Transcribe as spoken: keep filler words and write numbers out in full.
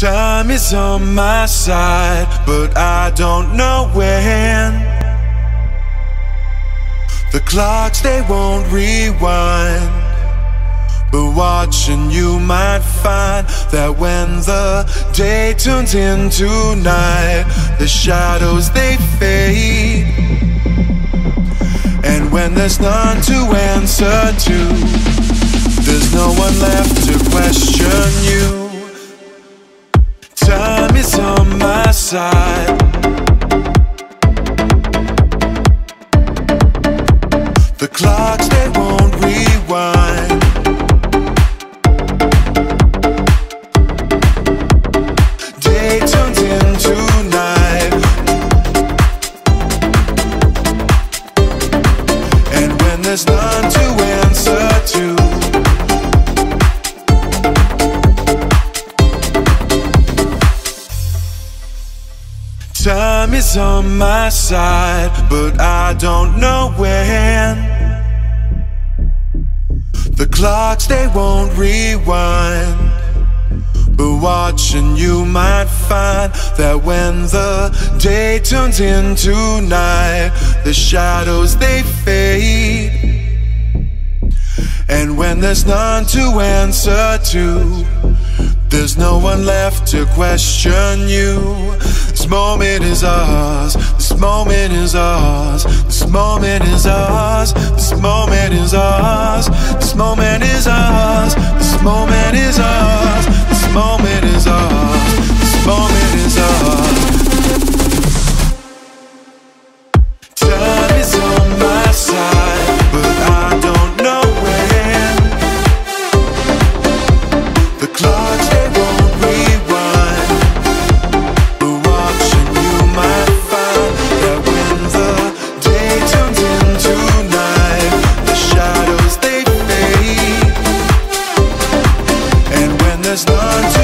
Time is on my side, but I don't know when. The clocks, they won't rewind, but watching you might find that when the day turns into night, the shadows, they fade. And when there's none to answer to, there's no one left to question you. Time is on my side. The clocks, they won't rewind, day turns into night. And when there's none to answer to, time is on my side, but I don't know when. The clocks, they won't rewind, but watching you might find that when the day turns into night, the shadows, they fade. And when there's none to answer to, there's no one left to question you. This moment is ours, this moment is ours, this moment is ours, this moment is ours, this moment is ours, this moment is ours, this moment is ours, this moment is ours. Time is on my side, but I don't know when. The clocks, they won't rewind, but watching you might find that when the day turns into night, the shadows, they fade. And when there's none to